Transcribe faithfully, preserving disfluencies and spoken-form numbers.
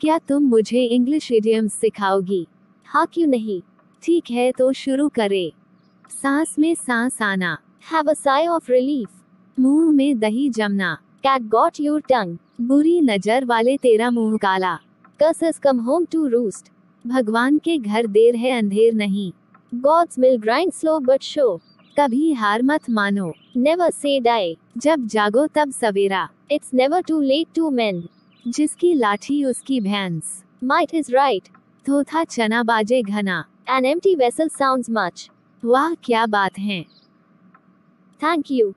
क्या तुम मुझे इंग्लिश इडियम्स सिखाओगी? हाँ क्यों नहीं। ठीक है तो शुरू करें। सांस में सांस आना, have a sigh of relief. मुंह में दही जमना, कैट गॉट योर टंग। बुरी नजर वाले तेरा मुंह काला, curses come home to roost. भगवान के घर देर है अंधेर नहीं, God's will grind slow but sure. कभी हार मत मानो, नेवर से डाई। जब जागो तब सवेरा, it's never too late to mend. जिसकी लाठी उसकी भैंस, माइट इज राइट। थोथा चना बाजे घना, an empty vessel sounds much. वाह क्या बात है, थैंक यू।